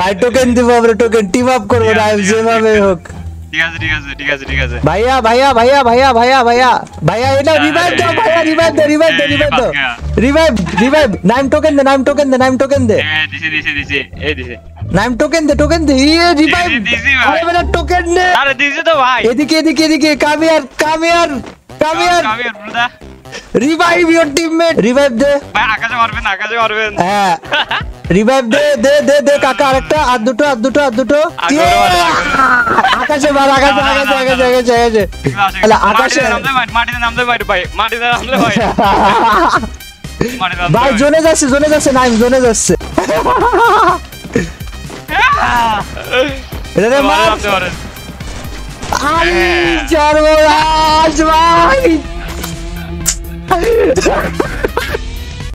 ভাই টোকেন দিব আমরা, টোকেন টিম আপ করব না যেভাবে হোক। ঠিক আছে ঠিক আছে ঠিক আছে ঠিক আছে ভাইয়া ভাইয়া ভাইয়া ভাইয়া ভাইয়া ভাইয়া ভাইয়া এটা রিভাইভ দাও ভাইয়া, রিভাইভ দাও রিভাইভ দাও রিভাইভ দাও রিভাইভ রিভাইভ নাইম টোকেন দে, নাইম টোকেন দে, নাইম টোকেন দে, হ্যাঁ দিছি দিছি দিছি এই দিছি নাইম টোকেন দে, টোকেন দে রিভাইভ দিছি ভাই, আরে টোকেন দে, আরে দিছি তো ভাই, এদিকে এদিকে এদিকে come here come here come here brother, revive your teammate, revive de bhai, akash korben akash korben, ha revive de de de de kaka arekta ar duto ar duto ar duto akash bar akash akash akash akash akash ala akash mati nam de bhai, mati nam de bhai bhai zone jasse naim zone jasse ere mar ai jarwaj bhai